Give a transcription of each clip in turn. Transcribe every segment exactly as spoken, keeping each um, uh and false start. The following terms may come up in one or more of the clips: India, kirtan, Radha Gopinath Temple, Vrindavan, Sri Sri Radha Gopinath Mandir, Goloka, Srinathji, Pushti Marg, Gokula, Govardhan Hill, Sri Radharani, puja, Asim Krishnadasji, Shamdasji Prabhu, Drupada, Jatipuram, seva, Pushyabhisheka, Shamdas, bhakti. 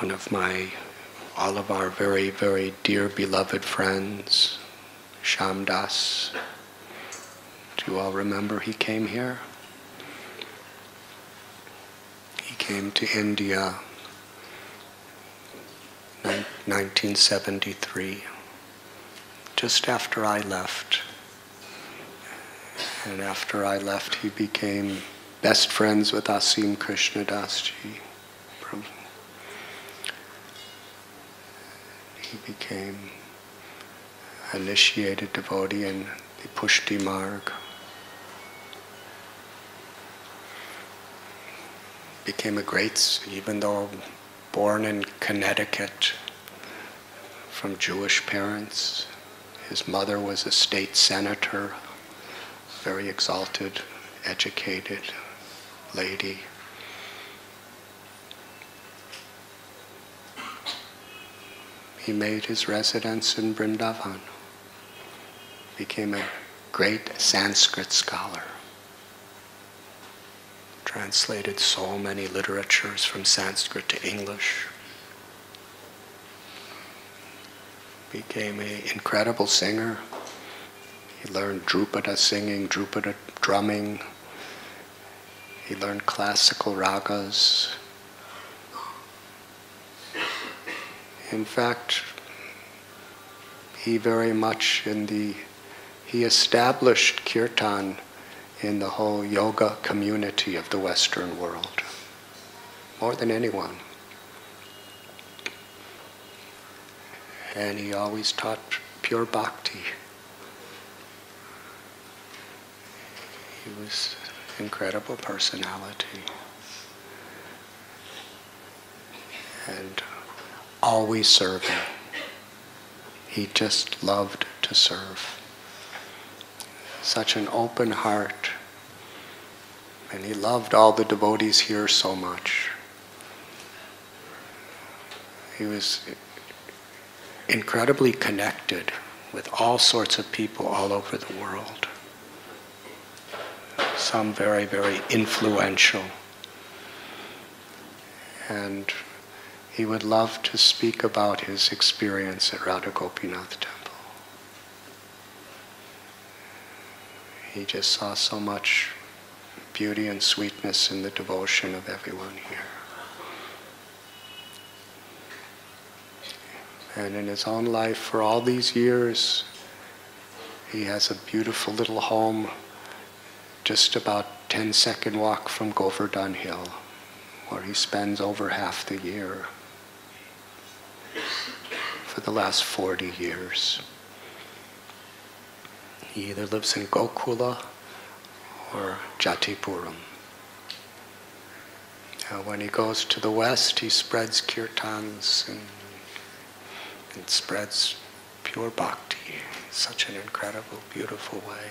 one of my, all of our very, very dear beloved friends, Shamdas. Do you all remember he came here? He came to India in nineteen seventy-three, just after I left. And after I left, he became best friends with Asim Krishnadasji Prabhu. He became initiated devotee in the Pushti Marg. Became a great, even though born in Connecticut from Jewish parents, his mother was a state senator, very exalted, educated lady. He made his residence in Vrindavan, became a great Sanskrit scholar, translated so many literatures from Sanskrit to English, became an incredible singer. He learned Drupada singing, Drupada drumming. He learned classical ragas. In fact, he very much in the, he established kirtan in the whole yoga community of the Western world, more than anyone. And he always taught pure bhakti. He was an incredible personality. And always serving. He just loved to serve. Such an open heart. And he loved all the devotees here so much. He was incredibly connected with all sorts of people all over the world. Some very, very influential. And he would love to speak about his experience at Radha Gopinath Temple. He just saw so much beauty and sweetness in the devotion of everyone here. And in his own life, for all these years, he has a beautiful little home just about ten second walk from Govardhan Hill, where he spends over half the year for the last forty years. He either lives in Gokula or Jatipuram. Now when he goes to the west, he spreads kirtans and, and spreads pure bhakti in such an incredible, beautiful way.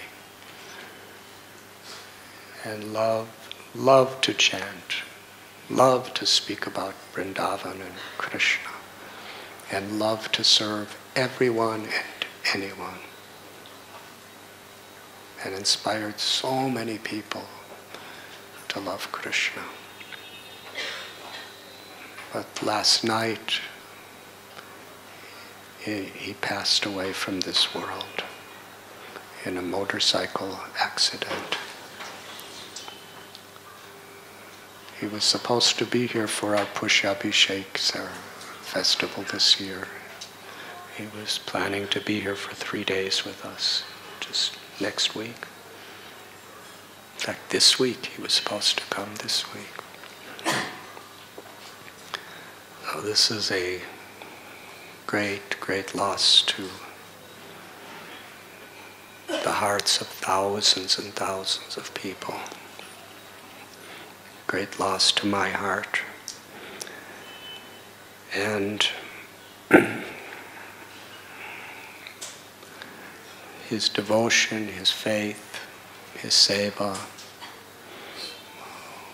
And love, love to chant, love to speak about Vrindavan and Krishna, and love to serve everyone and anyone. And inspired so many people to love Krishna. But last night, he, he passed away from this world in a motorcycle accident. He was supposed to be here for our Pushyabhisheka, our festival this year. He was planning to be here for three days with us, just next week. In fact, this week, he was supposed to come this week. So this is a great, great loss to the hearts of thousands and thousands of people. Great loss to my heart. And his devotion, his faith, his seva,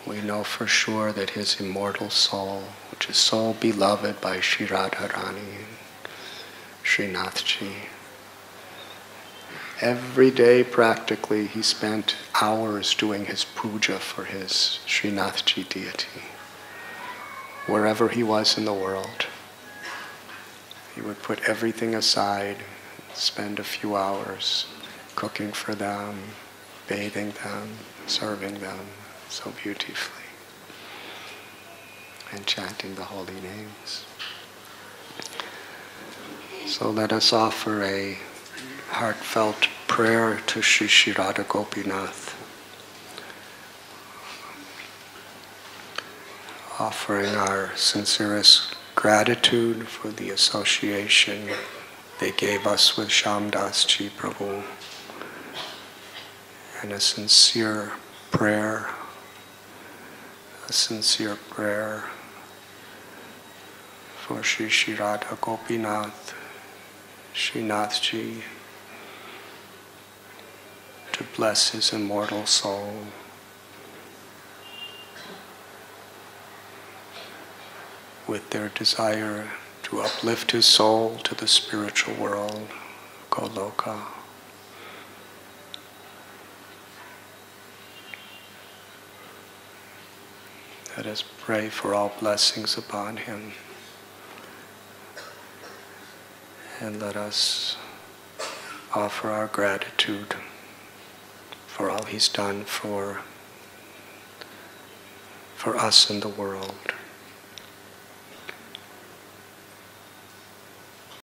we know for sure that his immortal soul, which is so beloved by Sri Radharani and Srinathji, every day, practically, he spent hours doing his puja for his Srinathji deity, wherever he was in the world. He would put everything aside, spend a few hours cooking for them, bathing them, serving them so beautifully, and chanting the holy names. So let us offer a heartfelt prayer to Sri Sri Radha Gopinath, offering our sincerest gratitude for the association they gave us with Shamdasji Prabhu, and a sincere prayer, a sincere prayer for Sri Sri Radha Gopinath, Srinathji, to bless his immortal soul, with their desire to uplift his soul to the spiritual world, Goloka. Let us pray for all blessings upon him, and let us offer our gratitude for all he's done for, for us in the world.